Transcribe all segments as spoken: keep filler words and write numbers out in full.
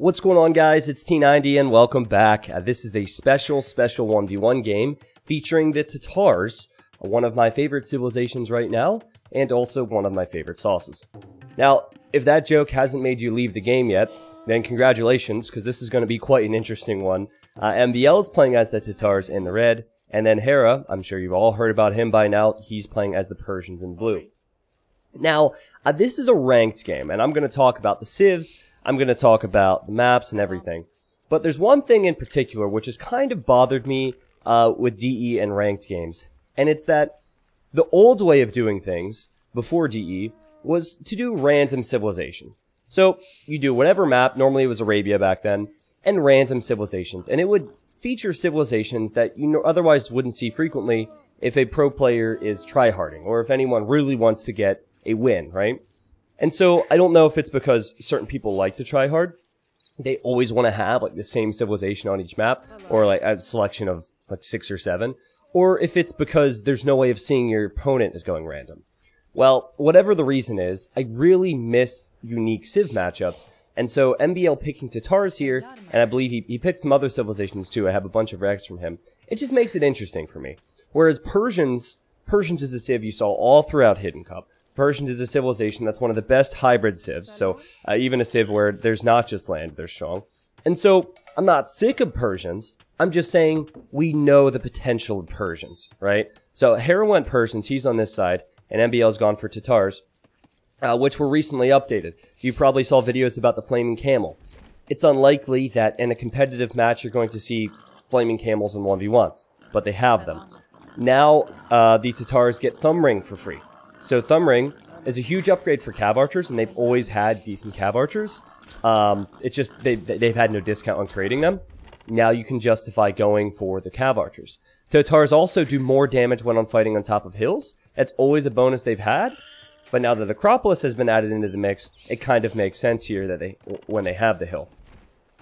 What's going on, guys? It's T ninety and welcome back. Uh, this is a special, special one v one game featuring the Tatars, one of my favorite civilizations right now, and also one of my favorite sauces. Now, if that joke hasn't made you leave the game yet, then congratulations, because this is going to be quite an interesting one. Uh, M B L is playing as the Tatars in the red, and then Hera, I'm sure you've all heard about him by now, he's playing as the Persians in blue. Now, uh, this is a ranked game, and I'm going to talk about the civs, I'm going to talk about the maps and everything. But there's one thing in particular which has kind of bothered me uh, with D E and ranked games. And it's that the old way of doing things before D E was to do random civilizations. So you do whatever map, normally it was Arabia back then, and random civilizations. And it would feature civilizations that you otherwise wouldn't see frequently if a pro player is tryharding or if anyone really wants to get a win, right? And so, I don't know if it's because certain people like to try hard. They always want to have, like, the same civilization on each map, or, like, a selection of, like, six or seven. Or if it's because there's no way of seeing your opponent is going random. Well, whatever the reason is, I really miss unique civ matchups. And so, M B L picking Tatars here, and I believe he, he picked some other civilizations, too. I have a bunch of recs from him. It just makes it interesting for me. Whereas Persians, Persians is a civ you saw all throughout Hidden Cup. Persians is a civilization that's one of the best hybrid civs, so uh, even a civ where there's not just land, there's strong. And so, I'm not sick of Persians, I'm just saying we know the potential of Persians, right? So, Hera went Persians, he's on this side, and M B L's gone for Tatars, uh, which were recently updated. You probably saw videos about the Flaming Camel. It's unlikely that in a competitive match you're going to see Flaming Camels in one v ones, but they have them. Now, uh, the Tatars get Thumb Ring for free. So Thumb Ring is a huge upgrade for Cav Archers, and they've always had decent Cav Archers. Um, it's just they, they've had no discount on creating them. Now you can justify going for the Cav Archers. Tatars also do more damage when on fighting on top of hills. That's always a bonus they've had. But now that Acropolis has been added into the mix, it kind of makes sense here that they when they have the hill.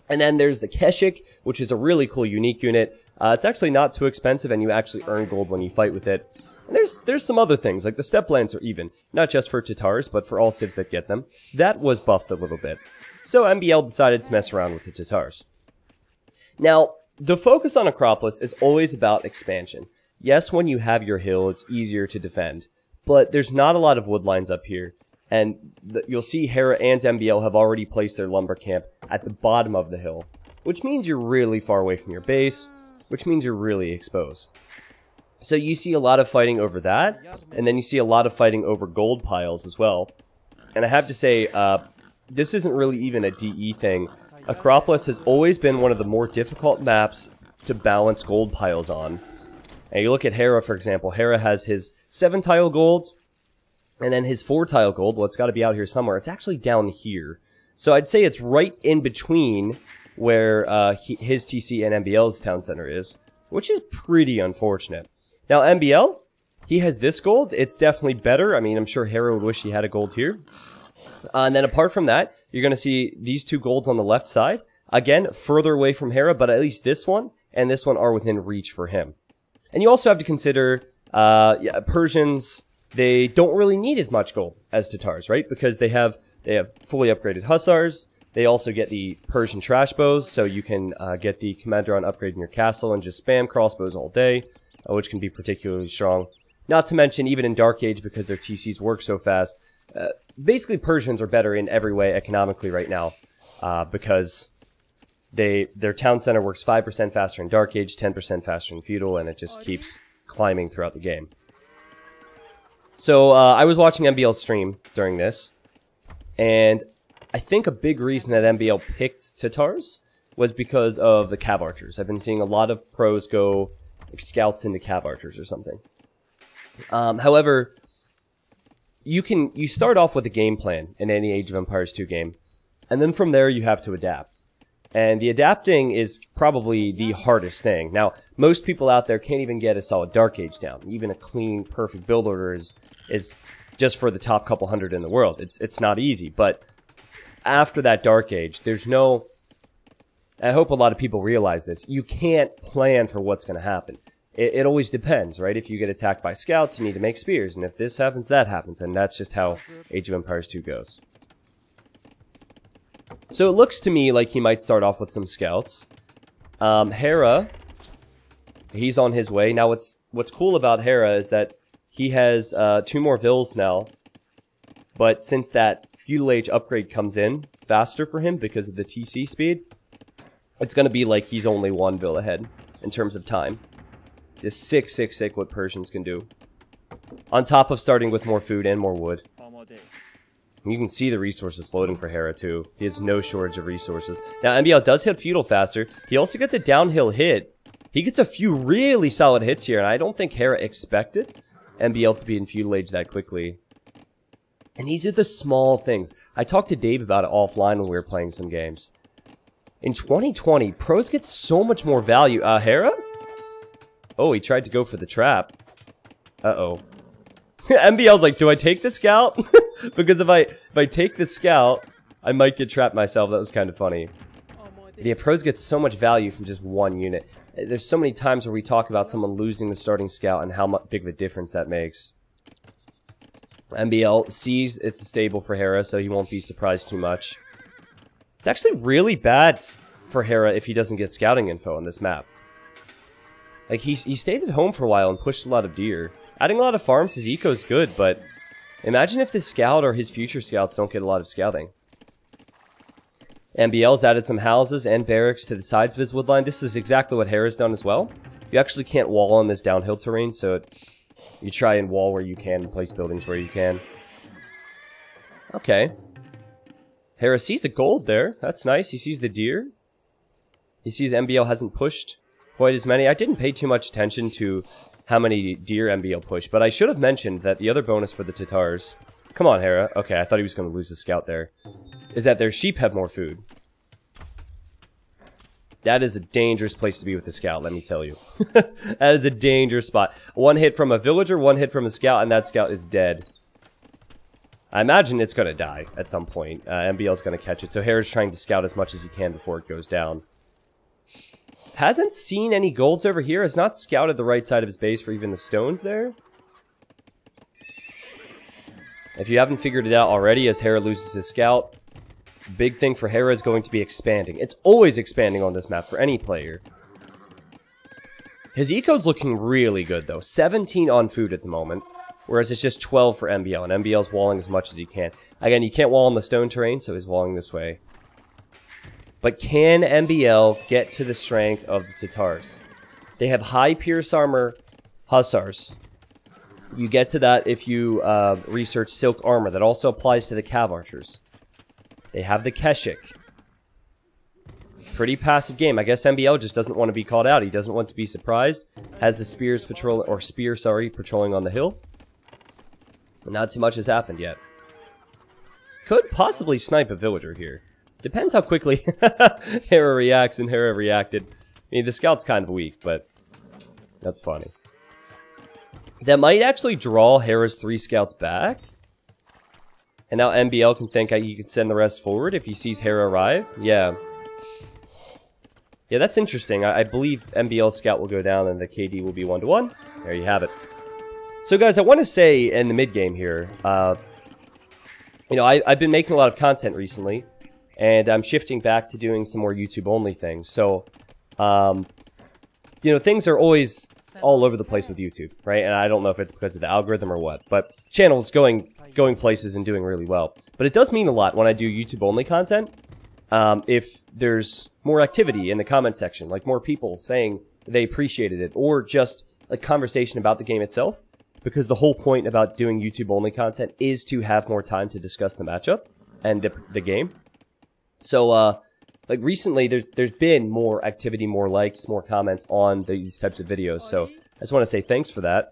And then there's the Keshik, which is a really cool unique unit. Uh, it's actually not too expensive, and you actually earn gold when you fight with it. And there's, there's some other things, like the Steppe Lancer even, not just for Tatars, but for all civs that get them. That was buffed a little bit. So M B L decided to mess around with the Tatars. Now, the focus on Acropolis is always about expansion. Yes, when you have your hill, it's easier to defend, but there's not a lot of wood lines up here, and the, you'll see Hera and M B L have already placed their lumber camp at the bottom of the hill, which means you're really far away from your base, which means you're really exposed. So you see a lot of fighting over that, and then you see a lot of fighting over gold piles as well. And I have to say, uh, this isn't really even a D E thing. Acropolis has always been one of the more difficult maps to balance gold piles on. And you look at Hera, for example. Hera has his seven tile gold, and then his four tile gold. Well, it's got to be out here somewhere. It's actually down here. So I'd say it's right in between where uh, his T C and M B L's town center is, which is pretty unfortunate. Now, M B L, he has this gold. It's definitely better. I mean, I'm sure Hera would wish he had a gold here. Uh, and then apart from that, you're going to see these two golds on the left side. Again, further away from Hera, but at least this one and this one are within reach for him. And you also have to consider uh, yeah, Persians, they don't really need as much gold as Tatars, right? Because they have, they have fully upgraded Hussars. They also get the Persian trash bows, so you can uh, get the commander on upgrade in your castle and just spam crossbows all day, which can be particularly strong. Not to mention, even in Dark Age, because their T Cs work so fast, uh, basically Persians are better in every way economically right now, uh, because they their town center works five percent faster in Dark Age, ten percent faster in Feudal, and it just keeps climbing throughout the game. So, uh, I was watching M B L's stream during this, and I think a big reason that M B L picked Tatars was because of the Cav Archers. I've been seeing a lot of pros go like scouts into Cav Archers or something. Um, however, you can you start off with a game plan in any Age of Empires two game, and then from there you have to adapt. And the adapting is probably the hardest thing. Now, most people out there can't even get a solid Dark Age down. Even a clean, perfect build order is is just for the top couple hundred in the world. It's it's not easy, but after that Dark Age, there's no... I hope a lot of people realize this. You can't plan for what's going to happen. It, it always depends, right? If you get attacked by scouts, you need to make spears. And if this happens, that happens. And that's just how Age of Empires two goes. So it looks to me like he might start off with some scouts. Um, Hera, he's on his way. Now what's, what's cool about Hera is that he has uh, two more vills now. But since that Feudal Age upgrade comes in faster for him because of the T C speed, it's going to be like he's only one vill ahead in terms of time. Just sick, sick, sick what Persians can do. On top of starting with more food and more wood. You can see the resources floating for Hera too. He has no shortage of resources. Now M B L does hit feudal faster. He also gets a downhill hit. He gets a few really solid hits here, and I don't think Hera expected M B L to be in feudal age that quickly. And these are the small things. I talked to Dave about it offline when we were playing some games. In twenty twenty, pros get so much more value. Uh, Hera? Oh, he tried to go for the trap. Uh-oh. M B L's like, do I take the scout? Because if I if I take the scout, I might get trapped myself. That was kind of funny. But yeah, pros get so much value from just one unit. There's so many times where we talk about someone losing the starting scout and how much big of a difference that makes. M B L sees it's a stable for Hera, so he won't be surprised too much. It's actually really bad for Hera if he doesn't get scouting info on this map. Like, he, he stayed at home for a while and pushed a lot of deer. Adding a lot of farms, his eco's good, but imagine if the scout or his future scouts don't get a lot of scouting. M B L's added some houses and barracks to the sides of his woodline. This is exactly what Hera's done as well. You actually can't wall on this downhill terrain, so it... You try and wall where you can and place buildings where you can. Okay. Hera sees the gold there. That's nice. He sees the deer. He sees M B L hasn't pushed quite as many. I didn't pay too much attention to how many deer M B L pushed, but I should have mentioned that the other bonus for the Tatars... Come on, Hera. Okay, I thought he was going to lose the scout there. Is that their sheep have more food. That is a dangerous place to be with the scout, let me tell you. That is a dangerous spot. One hit from a villager, one hit from a scout, and that scout is dead. I imagine it's going to die at some point. Uh, M B L's going to catch it, so Hera's trying to scout as much as he can before it goes down. Hasn't seen any golds over here, has not scouted the right side of his base for even the stones there. If you haven't figured it out already, as Hera loses his scout... Big thing for Hera is going to be expanding. It's always expanding on this map for any player. His eco's looking really good, though. seventeen on food at the moment, whereas it's just twelve for M B L, and M B L's walling as much as he can. Again, you can't wall on the stone terrain, so he's walling this way. But can M B L get to the strength of the Tatars? They have high pierce armor Hussars. You get to that if you uh, research silk armor. That also applies to the Cav Archers. They have the Keshik. Pretty passive game. I guess M B L just doesn't want to be called out. He doesn't want to be surprised. Has the spears patrol or spear, sorry, patrolling on the hill. Not too much has happened yet. Could possibly snipe a villager here. Depends how quickly Hera reacts, and Hera reacted. I mean, the scout's kind of weak, but that's funny. That might actually draw Hera's three scouts back. And now M B L can think he can send the rest forward if he sees Hera arrive. Yeah. Yeah, that's interesting. I, I believe M B L's scout will go down and the K D will be one to one. There you have it. So guys, I want to say in the mid-game here, uh, you know, I, I've been making a lot of content recently. And I'm shifting back to doing some more YouTube-only things. So, um, you know, things are always... all over the place with YouTube, right? And I don't know if it's because of the algorithm or what, but channel's going going places and doing really well. But it does mean a lot when I do YouTube-only content, um, if there's more activity in the comment section, like more people saying they appreciated it, or just a conversation about the game itself, because the whole point about doing YouTube-only content is to have more time to discuss the matchup and the, the game. So, uh, like recently, there's, there's been more activity, more likes, more comments on these types of videos. So I just want to say thanks for that.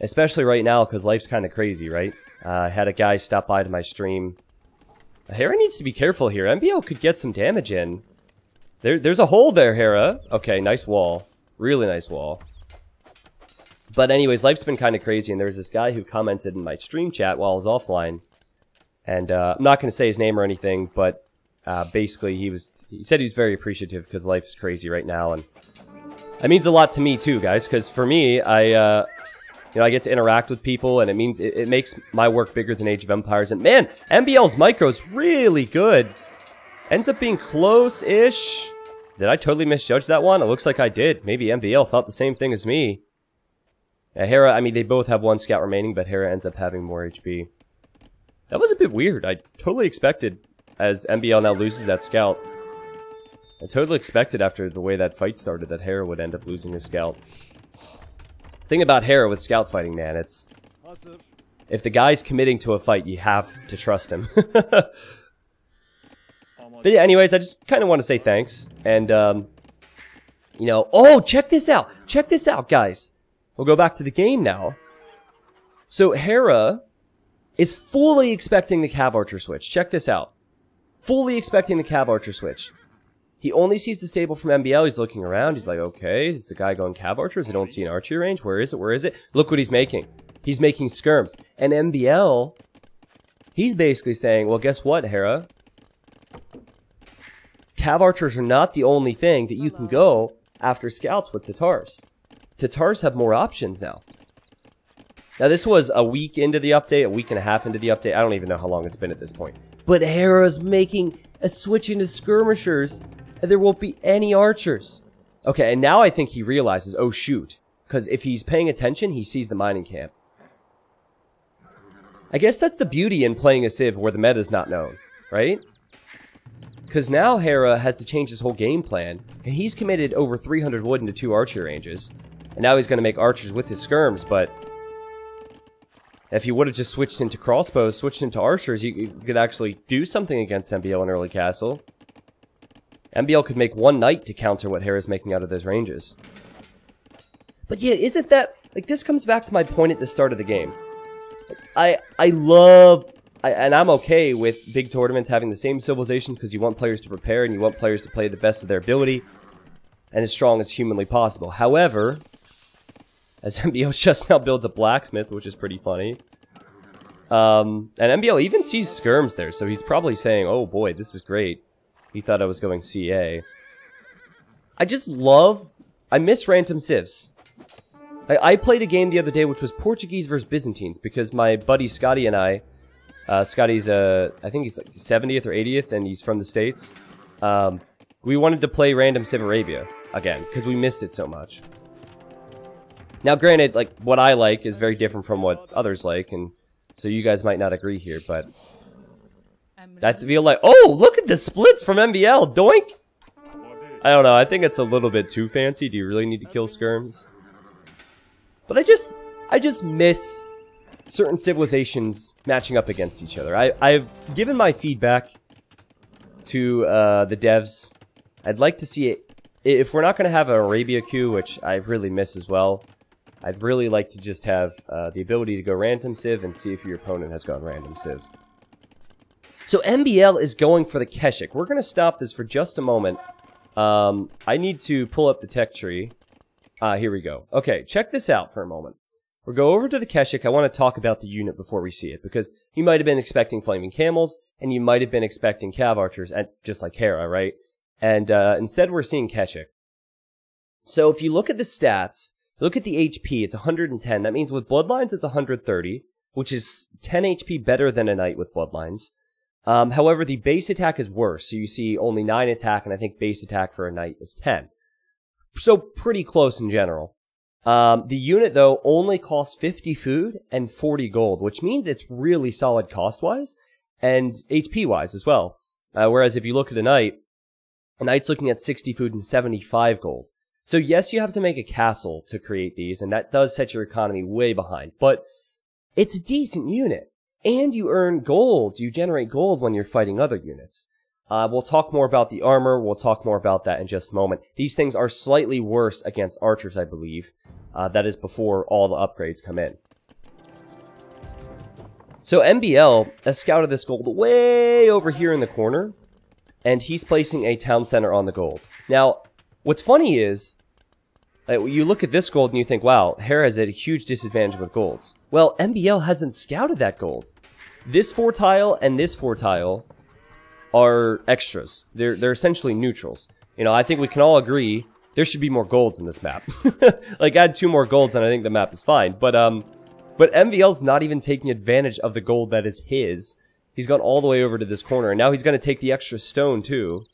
Especially right now, because life's kind of crazy, right? Uh, I had a guy stop by to my stream. Hera needs to be careful here. M B L could get some damage in. There, there's a hole there, Hera. Okay, nice wall. Really nice wall. But anyways, life's been kind of crazy. And there was this guy who commented in my stream chat while I was offline. And uh, I'm not going to say his name or anything, but... Uh, basically, he was. He said he was very appreciative because life's crazy right now, and that means a lot to me too, guys. Because for me, I, uh, you know, I get to interact with people, and it means it, it makes my work bigger than Age of Empires. And man, M B L's micro's really good. Ends up being close-ish. Did I totally misjudge that one? It looks like I did. Maybe M B L thought the same thing as me. Yeah, Hera, I mean, they both have one scout remaining, but Hera ends up having more H P. That was a bit weird. I totally expected, as M B L now loses that scout. I totally expected after the way that fight started that Hera would end up losing his scout. The thing about Hera with scout fighting, man, it's... if the guy's committing to a fight, you have to trust him. But yeah, anyways, I just kind of want to say thanks. And, um, you know, oh, check this out. Check this out, guys. We'll go back to the game now. So Hera is fully expecting the Cav Archer switch. Check this out. Fully expecting the Cav Archer switch. He only sees the stable from M B L. He's looking around. He's like, okay, is the guy going Cav Archers? I don't see an archery range. Where is it? Where is it? Look what he's making. He's making skirms. And M B L, he's basically saying, well, guess what, Hera? Cav Archers are not the only thing that you can go after scouts with Tatars. Tatars have more options now. Now, this was a week into the update, a week and a half into the update. I don't even know how long it's been at this point. But Hera's making a switch into skirmishers, and there won't be any archers. Okay, and now I think he realizes, oh, shoot. Because if he's paying attention, he sees the mining camp. I guess that's the beauty in playing a Civ where the meta's not known, right? Because now Hera has to change his whole game plan, and he's committed over three hundred wood into two archer ranges. And now he's going to make archers with his skirms, but... if he would have just switched into crossbows, switched into archers, you, you could actually do something against M B L in early castle. M B L could make one knight to counter what Hera's making out of those ranges. But yeah, isn't that... like, this comes back to my point at the start of the game. I, I love... I, and I'm okay with big tournaments having the same civilization because you want players to prepare and you want players to play the best of their ability and as strong as humanly possible. However, as M B L just now builds a blacksmith, which is pretty funny, um, and M B L even sees skirms there, so he's probably saying, oh boy, this is great. He thought I was going C A. I just love... I miss random civs. I, I played a game the other day which was Portuguese versus Byzantines because my buddy Scotty and I... Uh, Scotty's, uh, I think he's like seventieth or eightieth, and he's from the States. Um, we wanted to play Random Civ Arabia again, because we missed it so much. Now, granted, like, what I like is very different from what others like, and so you guys might not agree here, but... I feel like, oh, look at the splits from M B L, doink! I don't know, I think it's a little bit too fancy. Do you really need to kill skirms? But I just, I just miss... certain civilizations matching up against each other. I, I've given my feedback to uh, the devs. I'd like to see it. If we're not going to have an Arabia queue, which I really miss as well, I'd really like to just have uh, the ability to go random civ and see if your opponent has gone random civ. So M B L is going for the Keshik. We're going to stop this for just a moment. Um, I need to pull up the tech tree. Ah, here we go. Okay, check this out for a moment. We'll go over to the Keshik. I want to talk about the unit before we see it, because you might have been expecting Flaming Camels, and you might have been expecting Cav Archers, and just like Hera, right? And uh, instead we're seeing Keshik. So if you look at the stats, look at the H P, it's one hundred ten. That means with Bloodlines it's one hundred thirty, which is ten H P better than a Knight with Bloodlines. Um, however, the base attack is worse, so you see only nine attack, and I think base attack for a Knight is ten. So pretty close in general. Um, the unit, though, only costs fifty food and forty gold, which means it's really solid cost-wise and H P-wise as well. Uh, whereas if you look at a knight, a knight's looking at sixty food and seventy-five gold. So yes, you have to make a castle to create these, and that does set your economy way behind. But it's a decent unit, and you earn gold. You generate gold when you're fighting other units. Uh, we'll talk more about the armor. We'll talk more about that in just a moment. These things are slightly worse against archers, I believe. Uh, that is before all the upgrades come in. So M B L has scouted this gold way over here in the corner, and he's placing a town center on the gold. Now, what's funny is, uh, you look at this gold and you think, wow, Hera is at a huge disadvantage with golds. Well, M B L hasn't scouted that gold. This four tile and this four tile are extras. They're, they're essentially neutrals. You know, I think we can all agree there should be more golds in this map. Like, add two more golds and I think the map is fine. But, um, but M V L's not even taking advantage of the gold that is his. He's gone all the way over to this corner, and now he's going to take the extra stone, too.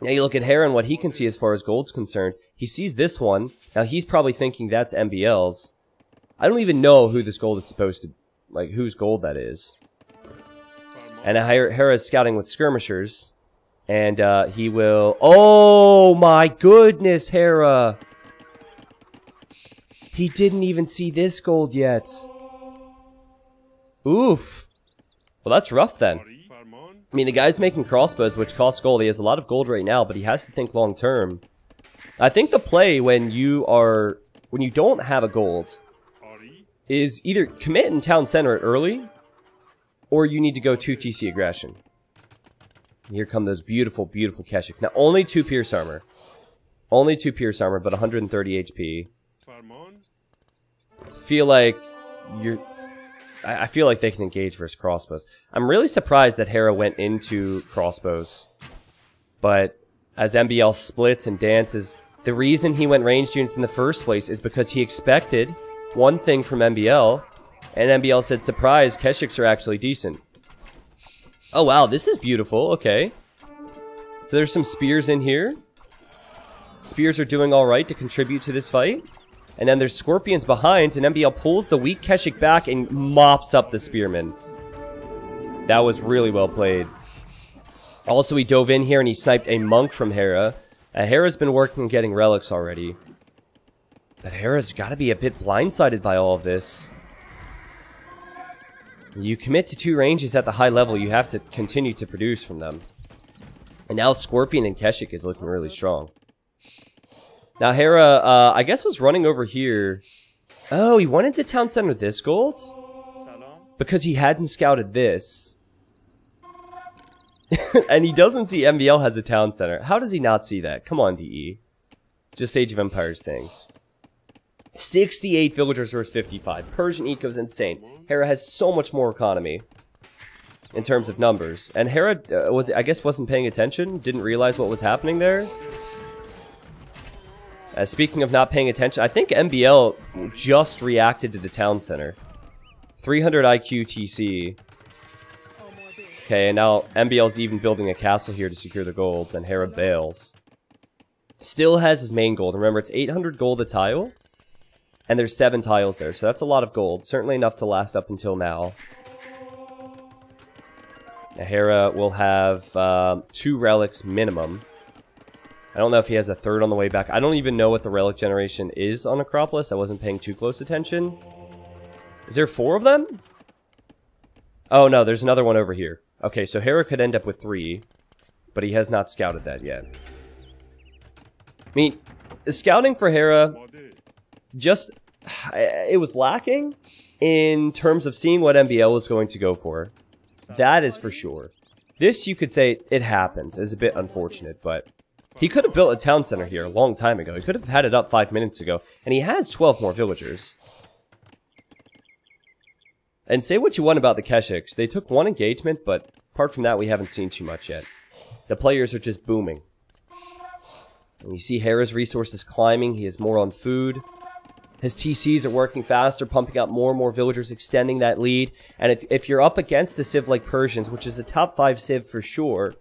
Now you look at Hera and what he can see as far as gold's concerned. He sees this one. Now he's probably thinking that's M B L's. I don't even know who this gold is supposed to... Like, whose gold that is. And Hera is scouting with skirmishers. And uh, he will... Oh my goodness, Hera! He didn't even see this gold yet. Oof. Well, that's rough then. I mean, the guy's making crossbows, which costs gold. He has a lot of gold right now, but he has to think long term. I think the play when you are... When you don't have a gold... is either commit in town center early... or you need to go two T C aggression. Here come those beautiful, beautiful Keshik. Now, only two Pierce Armor. Only two Pierce Armor, but one hundred thirty H P. I feel like you're... I feel like they can engage versus crossbows. I'm really surprised that Hera went into crossbows. But as M B L splits and dances, the reason he went ranged units in the first place is because he expected one thing from M B L, and M B L said, surprise, Keshiks are actually decent. Oh wow, this is beautiful, okay. So there's some spears in here. Spears are doing alright to contribute to this fight. And then there's scorpions behind, and M B L pulls the weak Keshik back and mops up the spearmen. That was really well played. Also, he dove in here and he sniped a monk from Hera. Uh, Hera's been working on getting relics already. But Hera's got to be a bit blindsided by all of this. You commit to two ranges at the high level, you have to continue to produce from them. And now Scorpion and Keshik is looking really strong. Now Hera, uh, I guess was running over here. Oh, he wanted to town center this gold? Because he hadn't scouted this. And he doesn't see M B L has a town center. How does he not see that? Come on, D E. Just Age of Empires things. sixty-eight villagers versus fifty-five. Persian eco's insane. Hera has so much more economy in terms of numbers. And Hera uh, was, I guess, wasn't paying attention. Didn't realize what was happening there. Uh, speaking of not paying attention, I think M B L just reacted to the town center. three hundred I Q T C. Okay, and now M B L's even building a castle here to secure the gold, and Hera bails. Still has his main gold. Remember, it's eight hundred gold a tile. And there's seven tiles there, so that's a lot of gold. Certainly enough to last up until now. Now Hera will have um, two relics minimum. I don't know if he has a third on the way back. I don't even know what the relic generation is on Acropolis. I wasn't paying too close attention. Is there four of them? Oh no, there's another one over here. Okay, so Hera could end up with three, but he has not scouted that yet. I mean, scouting for Hera... just, it was lacking in terms of seeing what M B L was going to go for. That is for sure. This, you could say, it happens. It's a bit unfortunate, but he could have built a town center here a long time ago. He could have had it up five minutes ago, and he has twelve more villagers. And say what you want about the Keshiks. They took one engagement, but apart from that, we haven't seen too much yet. The players are just booming. And you see Hera's resources climbing. He is more on food. His T Cs are working faster, pumping out more and more villagers, extending that lead. And if, if you're up against a civ like Persians, which is a top five civ for sure,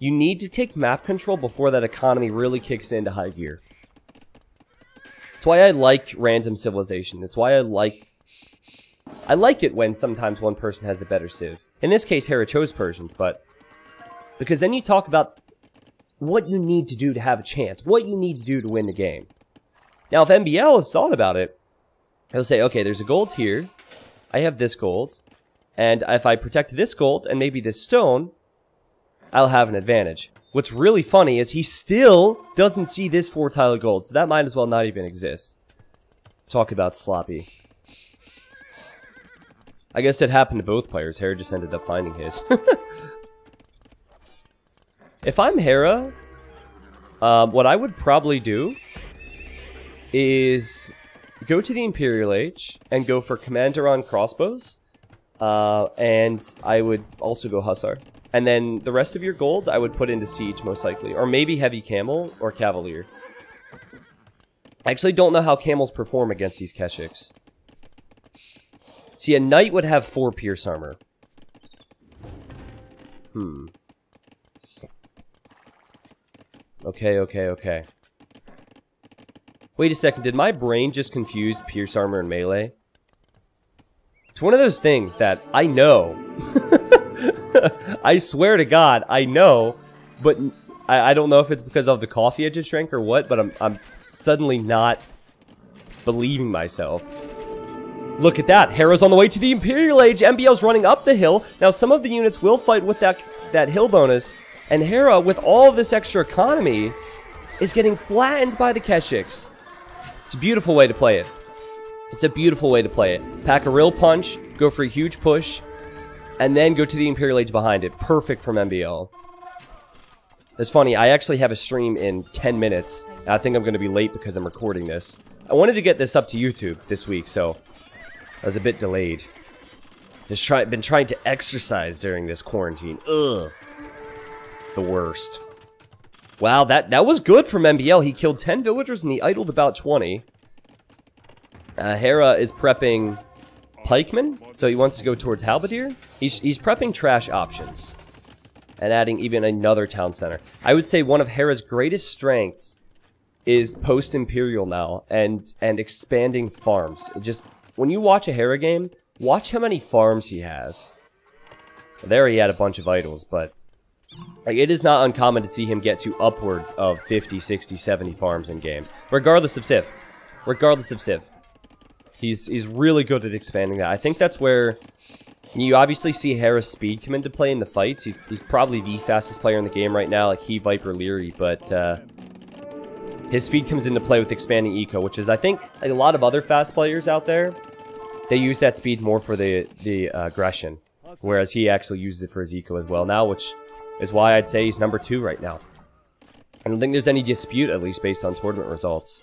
you need to take map control before that economy really kicks into high gear. That's why I like random civilization. That's why I like... I like it when sometimes one person has the better civ. In this case, Hera chose Persians, but... because then you talk about what you need to do to have a chance, what you need to do to win the game. Now, if M B L has thought about it, he'll say, okay, there's a gold here, I have this gold, and if I protect this gold and maybe this stone, I'll have an advantage. What's really funny is he still doesn't see this four tile of gold, so that might as well not even exist. Talk about sloppy. I guess it happened to both players. Hera just ended up finding his. If I'm Hera, um, what I would probably do... is go to the Imperial Age and go for Commander on Crossbows. Uh, and I would also go Hussar. And then the rest of your gold I would put into Siege, most likely. Or maybe Heavy Camel or Cavalier. I actually don't know how Camels perform against these Keshiks. See, a Knight would have four Pierce Armor. Hmm. Okay, okay, okay. Wait a second, did my brain just confuse Pierce Armor and Melee? It's one of those things that I know. I swear to God, I know, but I, I don't know if it's because of the coffee I just drank or what, but I'm, I'm suddenly not believing myself. Look at that, Hera's on the way to the Imperial Age, M B L's running up the hill. Now some of the units will fight with that, that hill bonus, and Hera, with all this extra economy, is getting flattened by the Keshiks. It's a beautiful way to play it. It's a beautiful way to play it. Pack a real punch, go for a huge push, and then go to the Imperial Age behind it. Perfect from M B L. It's funny, I actually have a stream in ten minutes, and I think I'm going to be late because I'm recording this. I wanted to get this up to YouTube this week, so I was a bit delayed. Just try, been trying to exercise during this quarantine. Ugh. The worst. Wow, that, that was good from M B L. He killed ten villagers and he idled about twenty. Uh, Hera is prepping pikemen, so he wants to go towards halberdier. He's, he's prepping trash options and adding even another town center. I would say one of Hera's greatest strengths is post-imperial now and, and expanding farms. It just, when you watch a Hera game, watch how many farms he has. There he had a bunch of idols, but like, it is not uncommon to see him get to upwards of fifty, sixty, seventy farms in games, regardless of Civ. Regardless of Civ. He's, he's really good at expanding that. I think that's where you obviously see Hera's speed come into play in the fights. He's, he's probably the fastest player in the game right now, like he, Viper, Leary, but uh, his speed comes into play with expanding eco, which is, I think, like a lot of other fast players out there, they use that speed more for the, the uh, aggression, whereas he actually uses it for his eco as well now, which is why I'd say he's number two right now. I don't think there's any dispute, at least based on tournament results.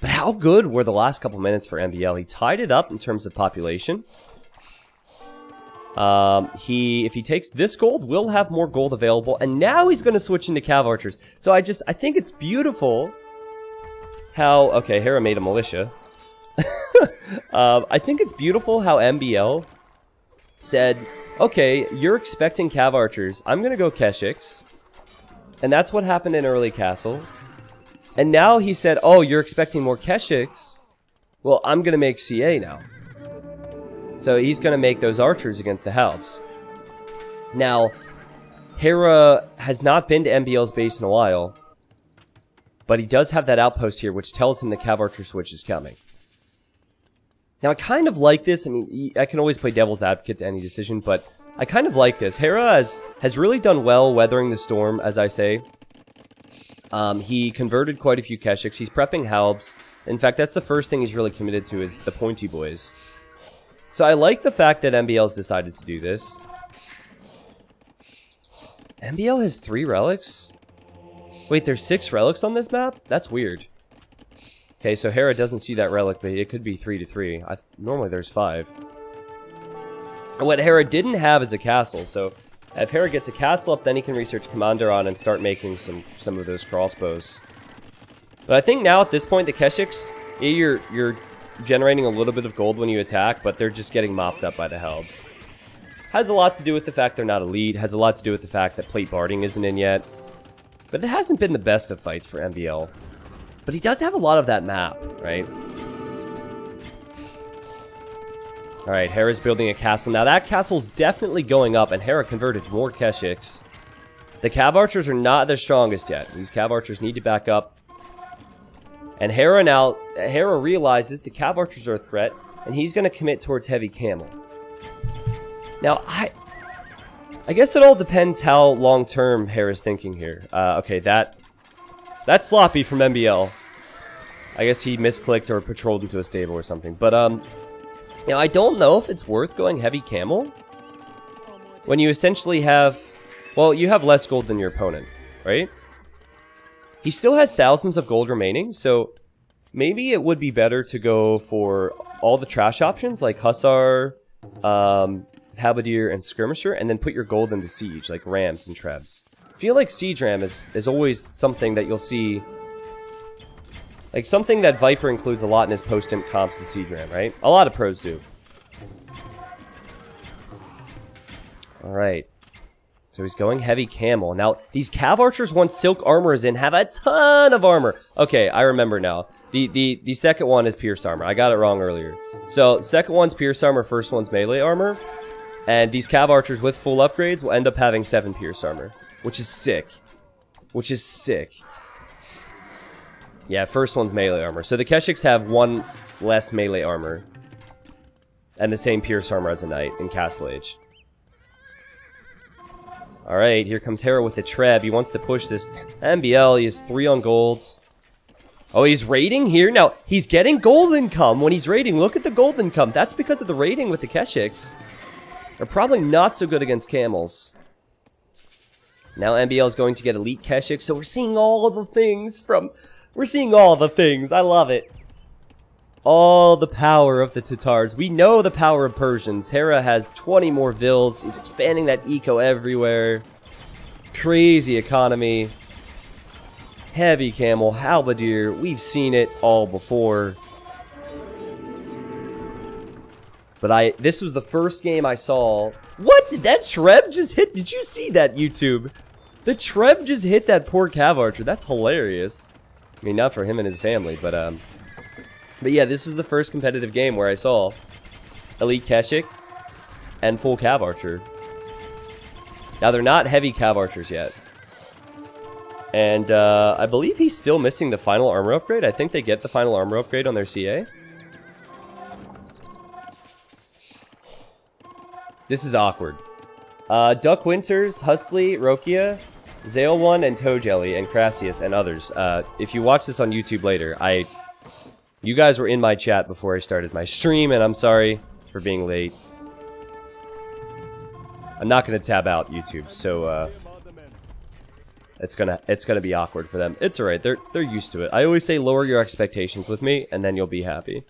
But how good were the last couple minutes for M B L? He tied it up in terms of population. Um, he, if he takes this gold, we'll have more gold available. And now he's going to switch into Cav Archers. So I just, I think it's beautiful how, okay, Hera made a militia. um, I think it's beautiful how M B L said, okay, you're expecting Cav Archers. I'm going to go Keshiks. And that's what happened in early castle. And now he said, oh, you're expecting more Keshiks? Well, I'm going to make C A now. So he's going to make those archers against the Halbs. Now, Hera has not been to M B L's base in a while. But he does have that outpost here, which tells him the Cav Archer switch is coming. Now, I kind of like this. I mean, I can always play devil's advocate to any decision, but I kind of like this. Hera has, has really done well weathering the storm, as I say. Um, he converted quite a few Keshiks. He's prepping halbs. In fact, that's the first thing he's really committed to is the pointy boys. So I like the fact that M B L's decided to do this. M B L has three relics? Wait, there's six relics on this map? That's weird. Okay, so Hera doesn't see that relic, but it could be three to three. I, normally there's five. And what Hera didn't have is a castle, so if Hera gets a castle up, then he can research Commander on and start making some, some of those crossbows. But I think now at this point, the Keshiks, yeah, you're, you're generating a little bit of gold when you attack, but they're just getting mopped up by the Halbs. Has a lot to do with the fact they're not elite, has a lot to do with the fact that plate barding isn't in yet. But it hasn't been the best of fights for M B L. But he does have a lot of that map, right? Alright, Hera's building a castle. Now that castle's definitely going up, and Hera converted more Keshiks. The Cav Archers are not their strongest yet. These Cav Archers need to back up. And Hera now, Hera realizes the Cav Archers are a threat, and he's going to commit towards Heavy Camel. Now, I I guess it all depends how long-term Hera's thinking here. Uh, okay, that that's sloppy from M B L. I guess he misclicked or patrolled into a stable or something, but um... You know, I don't know if it's worth going heavy camel when you essentially have, well, you have less gold than your opponent, right? He still has thousands of gold remaining, so maybe it would be better to go for all the trash options like Hussar, um, Halberdier, and Skirmisher, and then put your gold into siege like rams and trebs. I feel like siege ram is, is always something that you'll see. Like, something that Viper includes a lot in his post-imp comps to siege ram, right? A lot of pros do. Alright. So he's going heavy camel. Now, these Cav Archers, once Silk Armor is in, have a ton of armor. Okay, I remember now. The, the, the second one is Pierce Armor. I got it wrong earlier. So, second one's Pierce Armor, first one's Melee Armor. And these Cav Archers with full upgrades will end up having seven Pierce Armor. Which is sick. Which is sick. Yeah, first one's Melee Armor. So the Keshiks have one less Melee Armor. And the same Pierce Armor as a Knight in Castle Age. Alright, here comes Hera with the Treb. He wants to push this. M B L, he has three on gold. Oh, he's raiding here? Now, he's getting gold income when he's raiding. Look at the gold income. That's because of the raiding with the Keshiks. They're probably not so good against camels. Now M B L is going to get elite Keshik. So we're seeing all the things from... We're seeing all the things. I love it. All the power of the Tatars. We know the power of Persians. Hera has twenty more vills. He's expanding that eco everywhere. Crazy economy. Heavy camel, halberdier. We've seen it all before. But I... This was the first game I saw... What? Did that Treb just hit? Did you see that, YouTube? The Treb just hit that poor Cav Archer. That's hilarious. I mean, not for him and his family, but... um. But yeah, this was the first competitive game where I saw elite Keshik and full Cav Archer. Now, they're not heavy Cav Archers yet. And uh, I believe he's still missing the final armor upgrade. I think they get the final armor upgrade on their C A. This is awkward. Uh, Duck Winters, Hustley, Rokia, Zale one, and Toe Jelly, and Crassius, and others. Uh, if you watch this on YouTube later, I... You guys were in my chat before I started my stream, and I'm sorry for being late. I'm not gonna tab out YouTube, so uh, it's gonna it's gonna be awkward for them. It's alright, they're they're used to it. I always say lower your expectations with me, and then you'll be happy.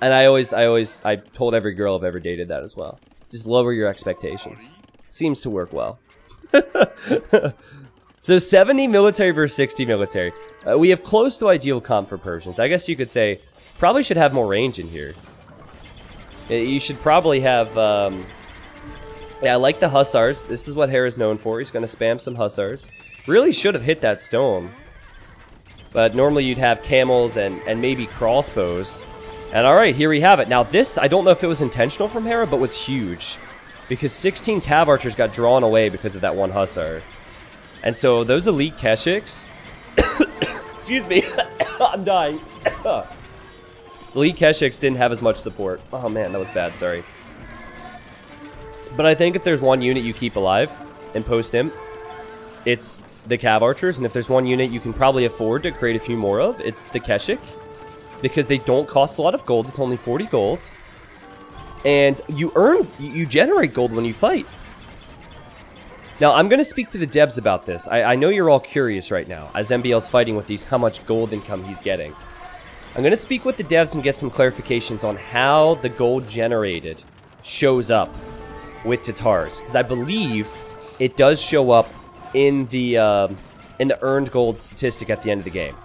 And I always I always I told every girl I've ever dated that as well. Just lower your expectations. Seems to work well. So seventy military versus sixty military. Uh, we have close to ideal comp for Persians. I guess you could say, probably should have more range in here. You should probably have, um... yeah, I like the Hussars. This is what Hera's known for. He's gonna spam some Hussars. Really should have hit that stone. But normally you'd have camels and, and maybe crossbows. And alright, here we have it. Now this, I don't know if it was intentional from Hera, but was huge. Because sixteen Cav Archers got drawn away because of that one Hussar. And so those elite Keshiks, excuse me, I'm dying. Elite Keshiks didn't have as much support. Oh man, that was bad, sorry. But I think if there's one unit you keep alive in post-imp, it's the Cav Archers. And if there's one unit you can probably afford to create a few more of, it's the Keshik. Because they don't cost a lot of gold, it's only forty gold. And you earn, you generate gold when you fight. Now, I'm going to speak to the devs about this. I, I know you're all curious right now, as M B L's fighting with these, how much gold income he's getting. I'm going to speak with the devs and get some clarifications on how the gold generated shows up with Tatars. Because I believe it does show up in the, um, in the earned gold statistic at the end of the game.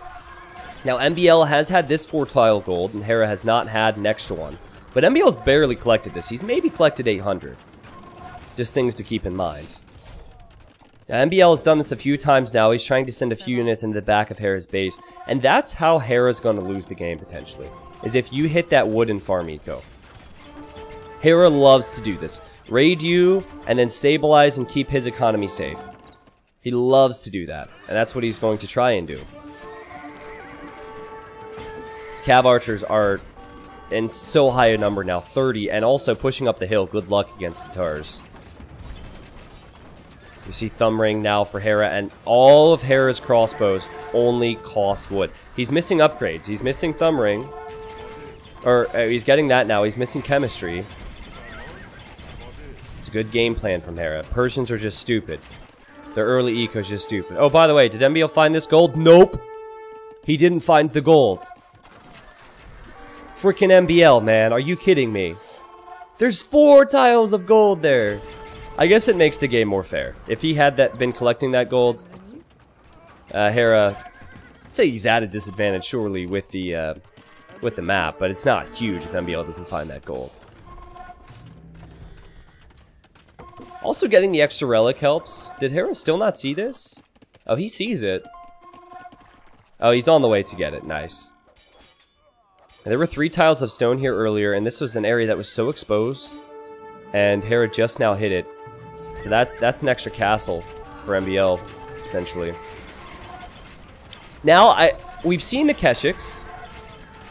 Now, M B L has had this four-tile gold, and Hera has not had an extra one. But M B L's barely collected this. He's maybe collected eight hundred. Just things to keep in mind. Now, M B L has done this a few times now. He's trying to send a few units into the back of Hera's base. And that's how Hera's going to lose the game, potentially. Is if you hit that wooden farm eco. Hera loves to do this. Raid you, and then stabilize and keep his economy safe. He loves to do that. And that's what he's going to try and do. These Cav Archers are in so high a number now. thirty, and also pushing up the hill. Good luck against Tatars. You see Thumb Ring now for Hera, and all of Hera's crossbows only cost wood. He's missing upgrades. He's missing Thumb Ring. Or, uh, he's getting that now. He's missing chemistry. It's a good game plan from Hera. Persians are just stupid. Their early eco's just stupid. Oh, by the way, did M B L find this gold? Nope! He didn't find the gold. Frickin' M B L, man. Are you kidding me? There's four tiles of gold there. I guess it makes the game more fair. If he had that been collecting that gold, uh, Hera, I'd say he's at a disadvantage surely with the uh, with the map, but it's not huge if M B L doesn't find that gold. Also getting the extra relic helps. Did Hera still not see this? Oh, he sees it. Oh, he's on the way to get it. Nice. And there were three tiles of stone here earlier, and this was an area that was so exposed. And Hera just now hit it. So that's that's an extra castle for M B L, essentially. Now, I we've seen the Keshiks.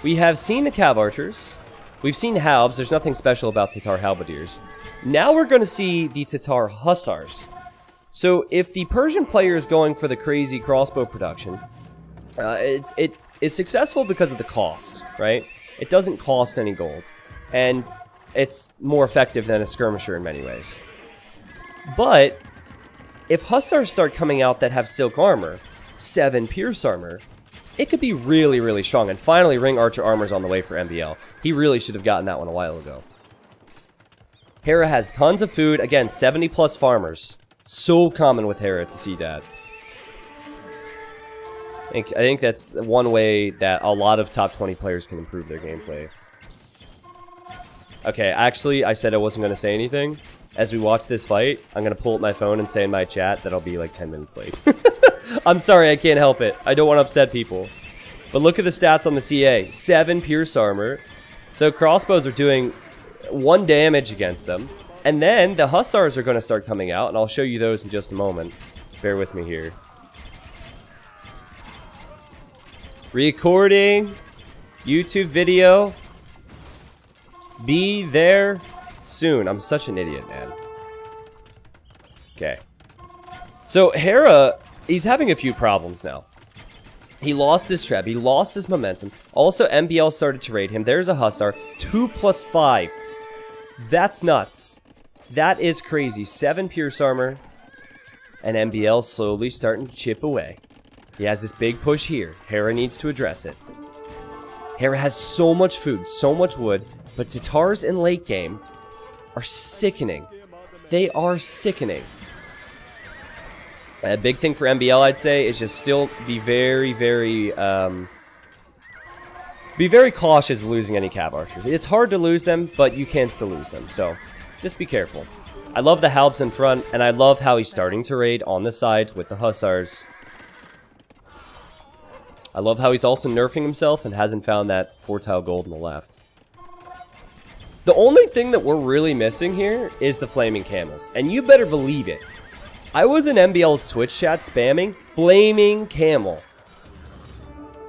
We have seen the Cav Archers. We've seen Halbs. There's nothing special about Tatar Halberdiers. Now we're going to see the Tatar Hussars. So if the Persian player is going for the crazy crossbow production, uh, it's, it is successful because of the cost, right? It doesn't cost any gold. And it's more effective than a skirmisher in many ways. But if Hussars start coming out that have silk armor, seven pierce armor, it could be really, really strong. And finally, Ring Archer armor's on the way for M B L. He really should have gotten that one a while ago. Hera has tons of food. Again, seventy plus farmers. So common with Hera to see that. I think, I think that's one way that a lot of top twenty players can improve their gameplay. Okay, actually, I said I wasn't going to say anything. As we watch this fight, I'm going to pull up my phone and say in my chat that I'll be like ten minutes late. I'm sorry, I can't help it. I don't want to upset people. But look at the stats on the C A. Seven pierce armor. So crossbows are doing one damage against them. And then the Hussars are going to start coming out, and I'll show you those in just a moment. Bear with me here. Recording. YouTube video. Be there soon. I'm such an idiot, man. Okay. So Hera... he's having a few problems now. He lost his treb. He lost his momentum. Also, M B L started to raid him. There's a Hussar. two plus five. That's nuts. That is crazy. seven pierce armor. And M B L slowly starting to chip away. He has this big push here. Hera needs to address it. Hera has so much food, so much wood. But Tatars in late game are sickening. They are sickening. A big thing for M B L, I'd say, is just still be very, very, um, be very cautious of losing any Cav Archers. It's hard to lose them, but you can still lose them, so just be careful. I love the Halbs in front, and I love how he's starting to raid on the sides with the Hussars. I love how he's also nerfing himself and hasn't found that four-tile gold on the left. The only thing that we're really missing here is the Flaming Camels, and you better believe it. I was in M B L's Twitch chat spamming Flaming Camel.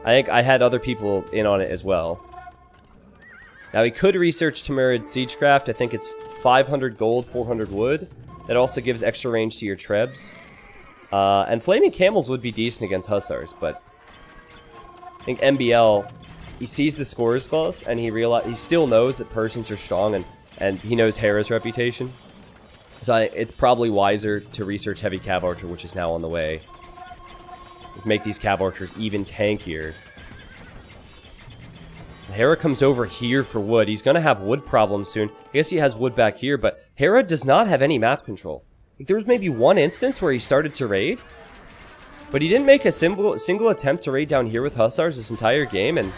I think I had other people in on it as well. Now, he could research Temurid Siegecraft. I think it's five hundred gold, four hundred wood. That also gives extra range to your trebs. Uh, and Flaming Camels would be decent against Hussars, but... I think M B L, he sees the scores close, and he realize, he still knows that Persians are strong, and, and he knows Hera's reputation. So I, it's probably wiser to research Heavy Cav Archer, which is now on the way. Let's make these Cav Archers even tankier. Hera comes over here for wood. He's going to have wood problems soon. I guess he has wood back here, but Hera does not have any map control. Like, there was maybe one instance where he started to raid, but he didn't make a single, single attempt to raid down here with Hussars this entire game, and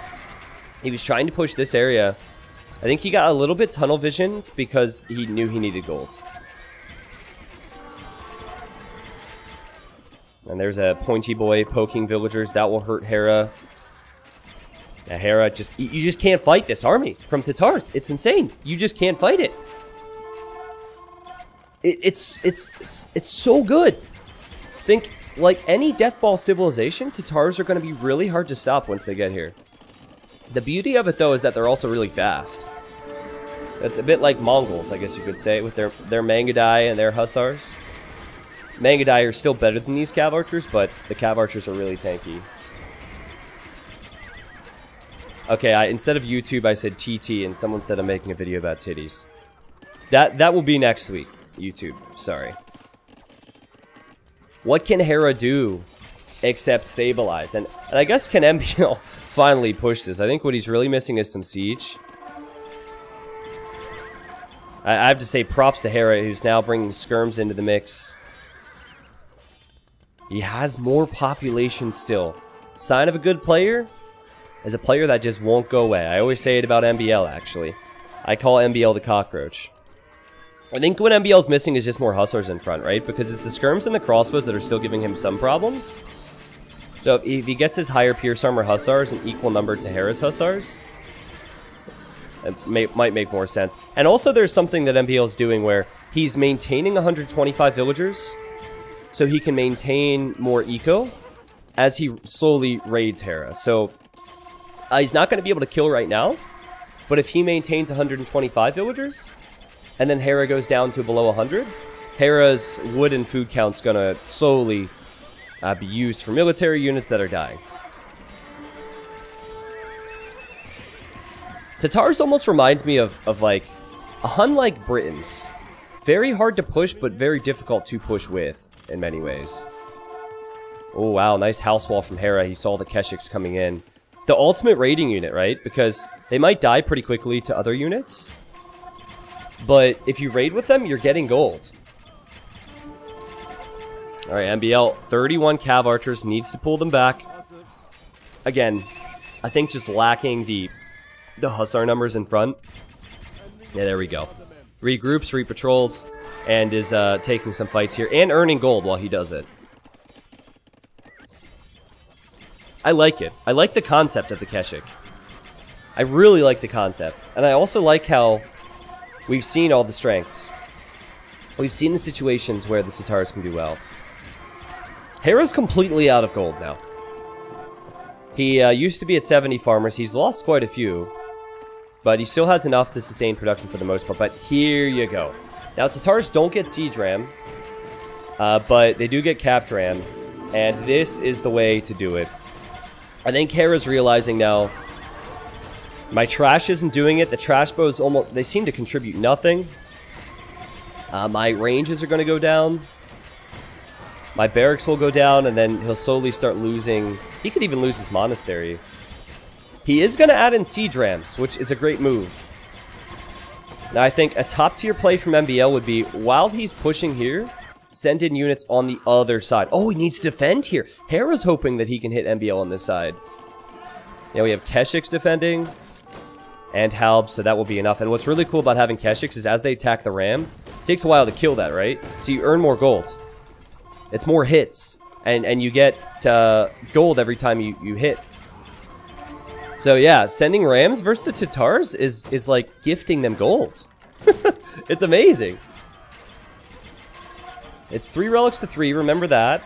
he was trying to push this area. I think he got a little bit tunnel visioned because he knew he needed gold. And there's a pointy boy poking villagers. That will hurt Hera. Now Hera, just, you just can't fight this army from Tatars. It's insane. You just can't fight it. it it's, it's, it's so good. Think, like any deathball civilization, Tatars are going to be really hard to stop once they get here. The beauty of it, though, is that they're also really fast. That's a bit like Mongols, I guess you could say, with their, their Mangadai and their Hussars. Mangadai are still better than these Cav Archers, but the Cav Archers are really tanky. Okay, I, instead of YouTube, I said T T, and someone said I'm making a video about titties. That that will be next week, YouTube. Sorry. What can Hera do except stabilize? And, and I guess can M B L finally push this? I think what he's really missing is some siege. I, I have to say props to Hera, who's now bringing skirms into the mix. He has more population still. Sign of a good player is a player that just won't go away. I always say it about M B L, actually. I call M B L the cockroach. I think what M B L's missing is just more Hussars in front, right? Because it's the skirms and the crossbows that are still giving him some problems. So if he gets his higher Pierce Armor Hussars, an equal number to Hera's Hussars, it may, might make more sense. And also there's something that M B L's doing where he's maintaining one hundred twenty-five villagers, so he can maintain more eco as he slowly raids Hera. So uh, he's not going to be able to kill right now, but if he maintains one hundred twenty-five villagers, and then Hera goes down to below one hundred. Hera's wood and food count's gonna slowly uh, be used for military units that are dying. Tatars almost reminds me of, of like, a Hun like Britons. Very hard to push, but very difficult to push with in many ways. Oh wow, nice house wall from Hera. He saw the Keshiks coming in. The ultimate raiding unit, right? Because they might die pretty quickly to other units. But if you raid with them, you're getting gold. Alright, M B L, thirty-one Cav Archers, needs to pull them back. Again, I think just lacking the the Hussar numbers in front. Yeah, there we go. Regroups, repatrols, and is uh, taking some fights here, and earning gold while he does it. I like it. I like the concept of the Keshik. I really like the concept. And I also like how we've seen all the strengths. We've seen the situations where the Tatars can do well. Hera's completely out of gold now. He uh, used to be at seventy farmers. He's lost quite a few, but he still has enough to sustain production for the most part. But here you go. Now, Tatars don't get siege ram, uh, but they do get capped ram, and this is the way to do it. I think Hera's realizing now, my trash isn't doing it. The trash bows almost, they seem to contribute nothing. Uh, my ranges are going to go down. My barracks will go down, and then he'll slowly start losing. He could even lose his monastery. He is going to add in siege rams, which is a great move. Now, I think a top-tier play from M B L would be, while he's pushing here, send in units on the other side. Oh, he needs to defend here. Hera's hoping that he can hit M B L on this side. Now we have Keshiks defending, and Halb, so that will be enough. And what's really cool about having Keshiks is as they attack the ram, it takes a while to kill that, right? So you earn more gold. It's more hits, and, and you get uh, gold every time you, you hit. So yeah, sending rams versus the Tatars is, is like gifting them gold. It's amazing. It's three relics to three, remember that.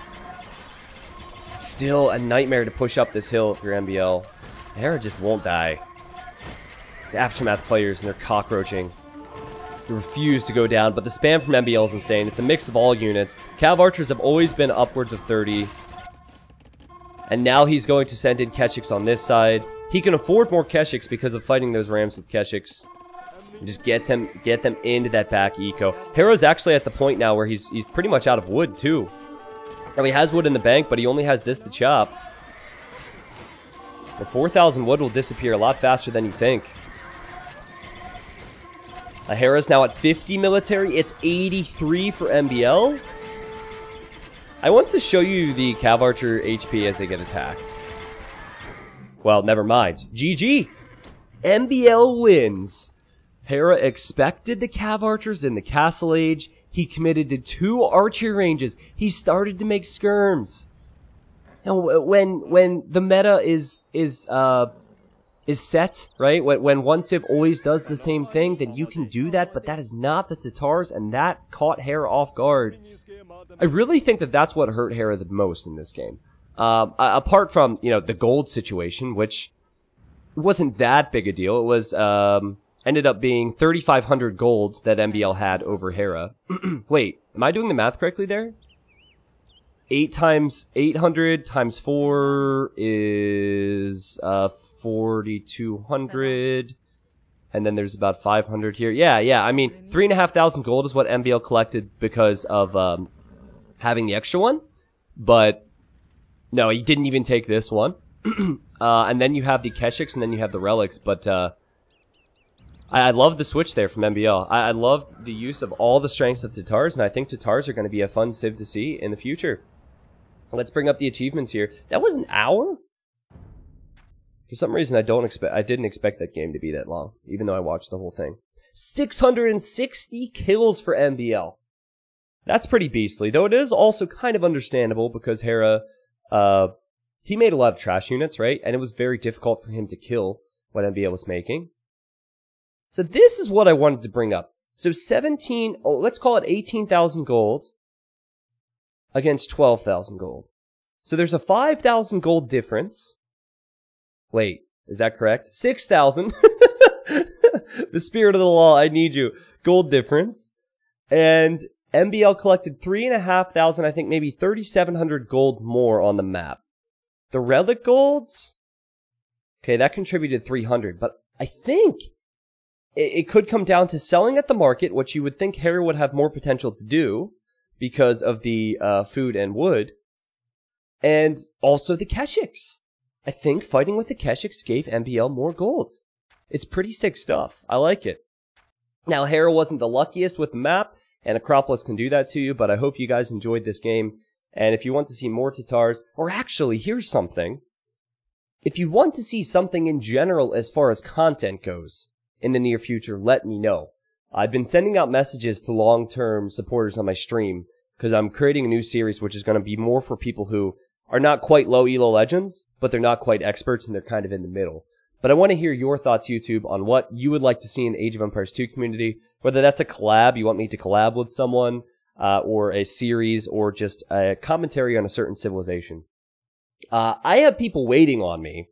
It's still a nightmare to push up this hill if you're M B L. Hera just won't die. It's Aftermath players and they're cockroaching. They refuse to go down, but the spam from M B L is insane. It's a mix of all units. Cav Archers have always been upwards of thirty. And now he's going to send in Keshiks on this side. He can afford more Keshiks because of fighting those rams with Keshiks. Just get them get them into that back eco. Hera's actually at the point now where he's, he's pretty much out of wood too. Now he has wood in the bank, but he only has this to chop. The four thousand wood will disappear a lot faster than you think. Hera's now at fifty military. It's eighty-three for M B L. I want to show you the Cav Archer H P as they get attacked. Well, never mind. G G! M B L wins! Hera expected the Cav Archers in the Castle Age. He committed to two archery ranges. He started to make skirms. And when when the meta is is uh is set, right? When when one civ always does the same thing, then you can do that, but that is not the Tatars, and that caught Hera off guard. I really think that that's what hurt Hera the most in this game. Um, apart from, you know, the gold situation, which wasn't that big a deal. It was um ended up being thirty-five hundred gold that M B L had over Hera. Wait, am I doing the math correctly there? Eight times eight hundred times four is uh, forty-two hundred. And then there's about five hundred here. Yeah, yeah. I mean, three and a half thousand gold is what M B L collected because of um, having the extra one. But no, he didn't even take this one. uh, and then you have the Keshiks and then you have the relics. But uh, I, I love the switch there from M B L. I, I loved the use of all the strengths of Tatars. And I think Tatars are going to be a fun civ to see in the future. Let's bring up the achievements here. That was an hour? For some reason, I don't expect, I didn't expect that game to be that long, even though I watched the whole thing. six hundred sixty kills for M B L. That's pretty beastly, though it is also kind of understandable because Hera, uh, he made a lot of trash units, right? And it was very difficult for him to kill what M B L was making. So this is what I wanted to bring up. So seventeen, oh, let's call it eighteen thousand gold against twelve thousand gold. So there's a five thousand gold difference. Wait, is that correct? six thousand. The spirit of the law, I need you. Gold difference. And M B L collected three thousand five hundred, I think maybe thirty-seven hundred gold more on the map. The relic golds? Okay, that contributed three hundred, but I think it could come down to selling at the market, which you would think Hera would have more potential to do because of the uh, food and wood, and also the Keshiks. I think fighting with the Keshiks gave M B L more gold. It's pretty sick stuff. I like it. Now, Hera wasn't the luckiest with the map, and Acropolis can do that to you, but I hope you guys enjoyed this game. And if you want to see more Tatars, or actually, here's something. If you want to see something in general as far as content goes in the near future, let me know. I've been sending out messages to long-term supporters on my stream, because I'm creating a new series which is going to be more for people who are not quite low E L O legends, but they're not quite experts and they're kind of in the middle. But I want to hear your thoughts, YouTube, on what you would like to see in the Age of Empires two community, whether that's a collab, you want me to collab with someone, uh, or a series, or just a commentary on a certain civilization. Uh, I have people waiting on me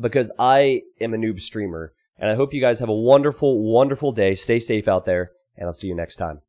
because I am a noob streamer, and I hope you guys have a wonderful, wonderful day. Stay safe out there, and I'll see you next time.